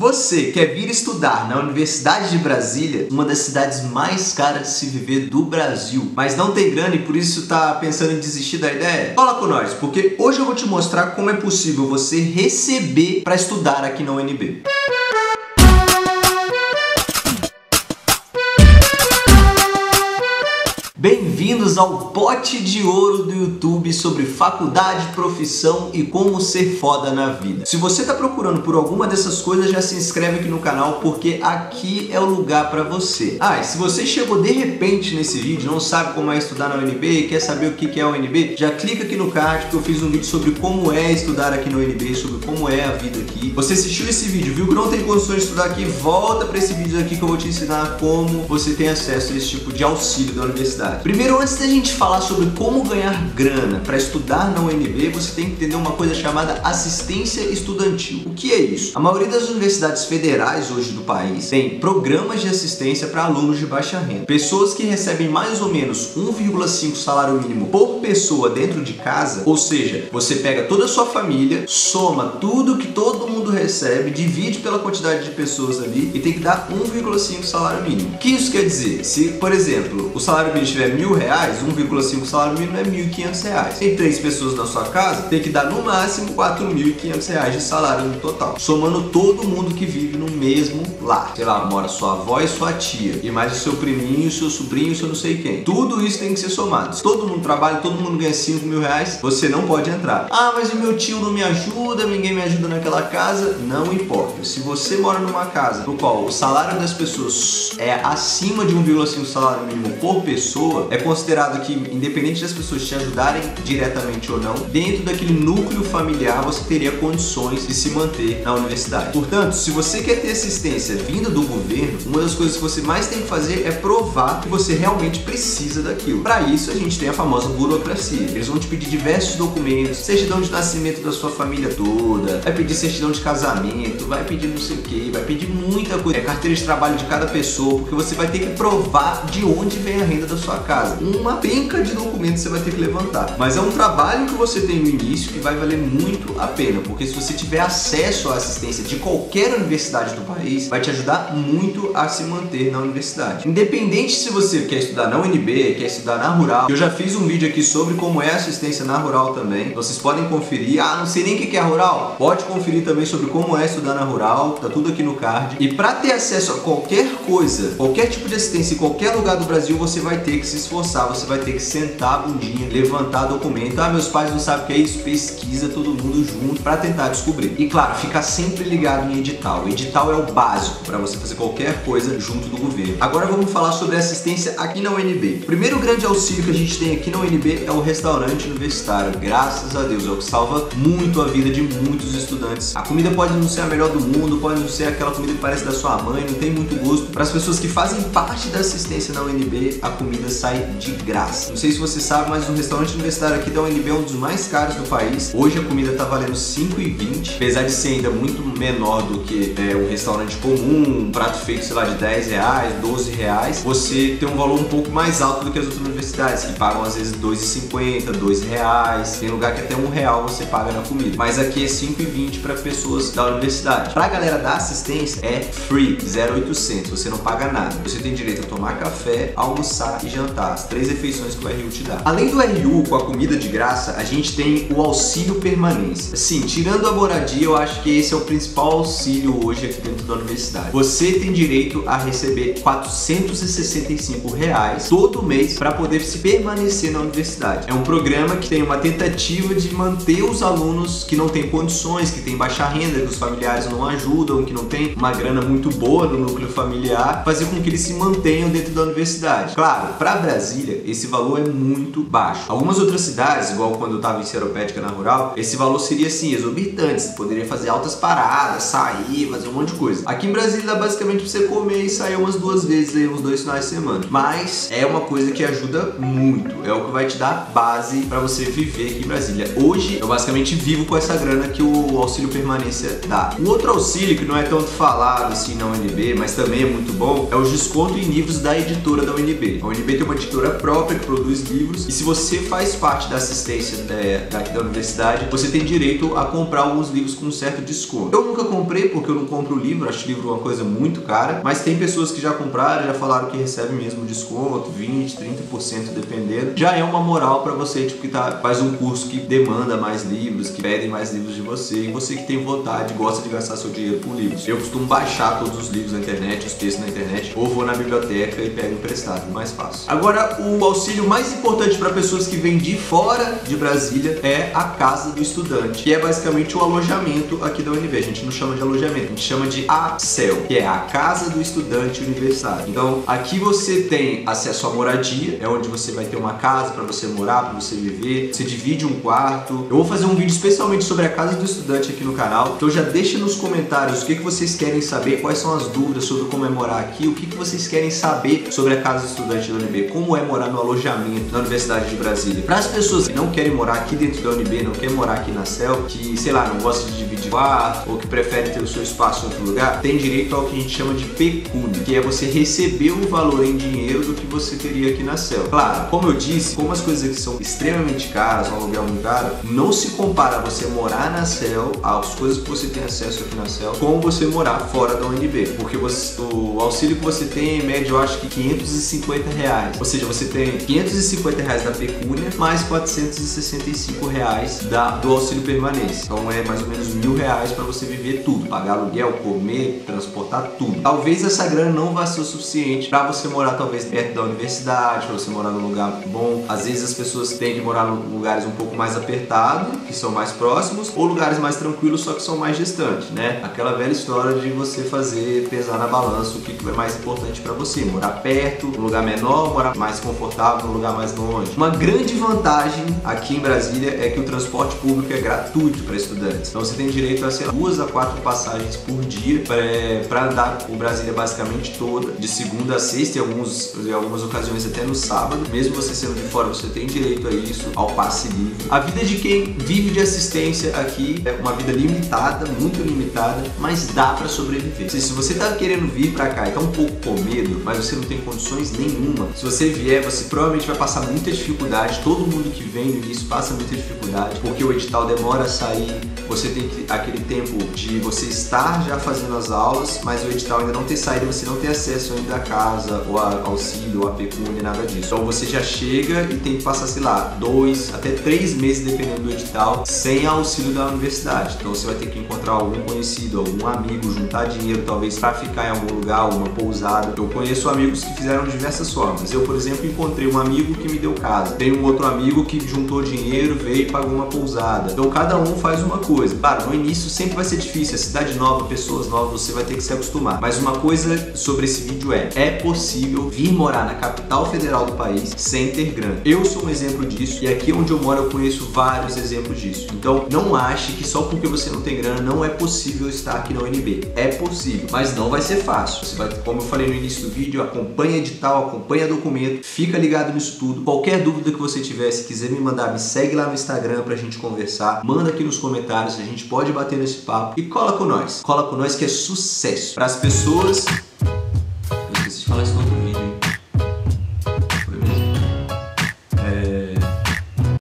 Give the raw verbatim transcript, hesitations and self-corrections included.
Você quer vir estudar na Universidade de Brasília, uma das cidades mais caras de se viver do Brasil, mas não tem grana e por isso tá pensando em desistir da ideia? Cola com nós, porque hoje eu vou te mostrar como é possível você receber para estudar aqui na U N B. Bem-vindos ao pote de ouro do YouTube sobre faculdade, profissão e como ser foda na vida. Se você está procurando por alguma dessas coisas, já se inscreve aqui no canal, porque aqui é o lugar para você. Ah, e se você chegou de repente nesse vídeo, não sabe como é estudar na U N B e quer saber o que é a U N B, já clica aqui no card que eu fiz um vídeo sobre como é estudar aqui na U N B, sobre como é a vida aqui. Você assistiu esse vídeo, viu que não tem condições de estudar aqui, volta para esse vídeo aqui que eu vou te ensinar como você tem acesso a esse tipo de auxílio da universidade. Primeiro, antes da gente falar sobre como ganhar grana para estudar na U N B, você tem que entender uma coisa chamada assistência estudantil. O que é isso? A maioria das universidades federais hoje do país tem programas de assistência para alunos de baixa renda. Pessoas que recebem mais ou menos um vírgula cinco salário mínimo por pessoa dentro de casa, ou seja, você pega toda a sua família, soma tudo que todo mundo recebe, divide pela quantidade de pessoas ali e tem que dar um vírgula cinco salário mínimo. O que isso quer dizer? Se, por exemplo, o salário mínimo tiver mil reais, um vírgula cinco salário mínimo é mil e quinhentos reais. Tem três pessoas na sua casa, tem que dar no máximo quatro mil e quinhentos reais de salário no total, somando todo mundo que vive no mesmo lar. Sei lá, mora sua avó e sua tia, e mais o seu priminho, o seu sobrinho, o seu não sei quem. Tudo isso tem que ser somado. Se todo mundo trabalha, todo mundo ganha cinco mil reais, você não pode entrar. Ah, mas o meu tio não me ajuda, ninguém me ajuda naquela casa. Não importa. Se você mora numa casa no qual o salário das pessoas é acima de um vírgula cinco salário mínimo por pessoa, é considerado que, independente das pessoas te ajudarem diretamente ou não, dentro daquele núcleo familiar você teria condições de se manter na universidade. Portanto, se você quer ter assistência vinda do governo, uma das coisas que você mais tem que fazer é provar que você realmente precisa daquilo. Para isso, a gente tem a famosa burocracia. Eles vão te pedir diversos documentos, certidão de nascimento da sua família toda, vai pedir certidão de casamento, vai pedir não sei o que, vai pedir muita coisa. É carteira de trabalho de cada pessoa, porque você vai ter que provar de onde vem a renda da sua casa. Uma penca de documentos você vai ter que levantar, mas é um trabalho que você tem no início que vai valer muito a pena, porque se você tiver acesso à assistência de qualquer universidade do país, vai te ajudar muito a se manter na universidade. Independente se você quer estudar na U N B, quer estudar na Rural, eu já fiz um vídeo aqui sobre como é a assistência na Rural também, vocês podem conferir. Ah, não sei nem o que é a Rural? Pode conferir também sobre como é estudar na Rural, tá tudo aqui no card. E para ter acesso a qualquer coisa, qualquer tipo de assistência em qualquer lugar do Brasil, você vai ter que se esforçar. Você vai ter que sentar a bundinha, levantar documento. Ah, meus pais não sabem o que é isso. Pesquisa todo mundo junto para tentar descobrir. E claro, ficar sempre ligado em edital. O edital é o básico para você fazer qualquer coisa junto do governo. Agora vamos falar sobre assistência aqui na U N B. O primeiro grande auxílio que a gente tem aqui na U N B é o restaurante universitário. Graças a Deus, é o que salva muito a vida de muitos estudantes. A comida pode não ser a melhor do mundo, pode não ser aquela comida que parece da sua mãe, não tem muito gosto. Para as pessoas que fazem parte da assistência na U N B, a comida sai de graça. Não sei se você sabe, mas o restaurante universitário aqui da U N B é um dos mais caros do país. Hoje a comida tá valendo cinco reais e vinte centavos, apesar de ser ainda muito menor do que é, um restaurante comum, um prato feito, sei lá, de dez reais, doze reais. Você tem um valor um pouco mais alto do que as outras universidades, que pagam às vezes dois reais e cinquenta centavos, dois reais. Tem lugar que até um real você paga na comida. Mas aqui é cinco reais e vinte centavos para pessoas da universidade. Para a galera da assistência é free, zero oitocentos, você não paga nada. Você tem direito a tomar café, almoçar e jantar. As três refeições que o R U te dá. Além do R U, com a comida de graça, a gente tem o auxílio permanência. Assim, tirando a moradia, eu acho que esse é o principal auxílio hoje aqui dentro da universidade. Você tem direito a receber quatrocentos e sessenta e cinco reais todo mês para poder se permanecer na universidade. É um programa que tem uma tentativa de manter os alunos que não têm condições, que têm baixa renda, que os familiares não ajudam, que não tem uma grana muito boa no núcleo familiar, fazer com que eles se mantenham dentro da universidade. Claro, para Brasil, esse valor é muito baixo. Algumas outras cidades, igual quando eu estava em Seropédica na Rural, esse valor seria assim, exorbitante. Você poderia fazer altas paradas, sair, fazer um monte de coisa. Aqui em Brasília dá basicamente pra você comer e sair umas duas vezes, aí, uns dois finais de semana. Mas é uma coisa que ajuda muito. É o que vai te dar base para você viver aqui em Brasília. Hoje, eu basicamente vivo com essa grana que o auxílio permanência dá. Um outro auxílio que não é tanto falado assim na U N B, mas também é muito bom, é o desconto em livros da editora da U N B. A U N B tem uma editora própria que produz livros, e se você faz parte da assistência é, daqui da universidade, você tem direito a comprar alguns livros com um certo desconto. Eu nunca comprei porque eu não compro livro, acho livro uma coisa muito cara, mas tem pessoas que já compraram, já falaram que recebe mesmo desconto, vinte, trinta por cento dependendo. Já é uma moral pra você tipo, que tá, faz um curso que demanda mais livros, que pedem mais livros de você, e você que tem vontade, gosta de gastar seu dinheiro por livros. Eu costumo baixar todos os livros na internet, os textos na internet, ou vou na biblioteca e pego emprestado, mais fácil. Agora, o auxílio mais importante para pessoas que vêm de fora de Brasília é a casa do estudante, que é basicamente o alojamento aqui da U N B. A gente não chama de alojamento, a gente chama de A S E L, que é a casa do estudante universitário. Então, aqui você tem acesso à moradia, é onde você vai ter uma casa para você morar, para você viver, você divide um quarto. Eu vou fazer um vídeo especialmente sobre a casa do estudante aqui no canal, então já deixa nos comentários o que, que vocês querem saber, quais são as dúvidas sobre como é morar aqui, o que, que vocês querem saber sobre a casa do estudante da U N B, como é morar no alojamento na Universidade de Brasília. Para as pessoas que não querem morar aqui dentro da U N B, não querem morar aqui na S E L, que, sei lá, não gosta de dividir quarto ou que prefere ter o seu espaço em outro lugar, tem direito ao que a gente chama de pecúnia, que é você receber um valor em dinheiro do que você teria aqui na S E L. Claro, como eu disse, como as coisas aqui são extremamente caras, um aluguel muito caro, não se compara a você morar na S E L, as coisas que você tem acesso aqui na S E L, com você morar fora da U N B, porque você, o auxílio que você tem em média, eu acho que quinhentos e cinquenta reais, ou seja, você tem quinhentos e cinquenta reais da pecúnia mais quatrocentos e sessenta e cinco reais da, do auxílio permanência, então é mais ou menos mil reais para você viver tudo, pagar aluguel, comer, transportar, tudo. Talvez essa grana não vá ser o suficiente para você morar talvez perto da universidade, para você morar num lugar bom. Às vezes as pessoas têm que morar em lugares um pouco mais apertados, que são mais próximos, ou lugares mais tranquilos, só que são mais distantes, né? Aquela velha história de você fazer pesar na balança o que é mais importante para você, morar perto, um lugar menor, morar mais confortável, um lugar mais longe. Uma grande vantagem aqui em Brasília é que o transporte público é gratuito para estudantes, então você tem direito a ser duas a quatro passagens por dia para andar por Brasília basicamente toda, de segunda a sexta e alguns, em algumas ocasiões até no sábado. Mesmo você sendo de fora, você tem direito a isso, ao passe livre. A vida de quem vive de assistência aqui é uma vida limitada, muito limitada, mas dá para sobreviver. Se você tá querendo vir para cá e tá um pouco com medo, mas você não tem condições nenhuma, se você vier, você provavelmente vai passar muita dificuldade. Todo mundo que vem no início passa muita dificuldade, porque o edital demora a sair, você tem que, aquele tempo de você estar já fazendo as aulas, mas o edital ainda não ter saído, você não tem acesso ainda à casa, ou a auxílio, ou a pecúnia, nada disso. Então você já chega e tem que passar, sei lá, dois até três meses, dependendo do edital, sem auxílio da universidade. Então você vai ter que encontrar algum conhecido, algum amigo, juntar dinheiro, talvez para ficar em algum lugar, alguma pousada. Eu conheço amigos que fizeram diversas formas. Eu, por exemplo, encontrei um amigo que me deu casa. Tem um outro amigo que juntou dinheiro, veio e pagou uma pousada. Então cada um faz uma coisa. Claro, no início sempre vai ser difícil, é cidade nova, pessoas novas, você vai ter que se acostumar. Mas uma coisa sobre esse vídeo é, é possível vir morar na capital federal do país sem ter grana. Eu sou um exemplo disso, e aqui onde eu moro eu conheço vários exemplos disso. Então não ache que só porque você não tem grana não é possível estar aqui na U N B. É possível, mas não vai ser fácil. Você vai, como eu falei no início do vídeo, acompanha edital, acompanha documento, fica ligado nisso tudo. Qualquer dúvida que você tiver, se quiser me mandar, me segue lá no Instagram pra gente conversar, manda aqui nos comentários, a gente pode bater nesse papo. E cola com nós, cola com nós que é sucesso para as pessoas.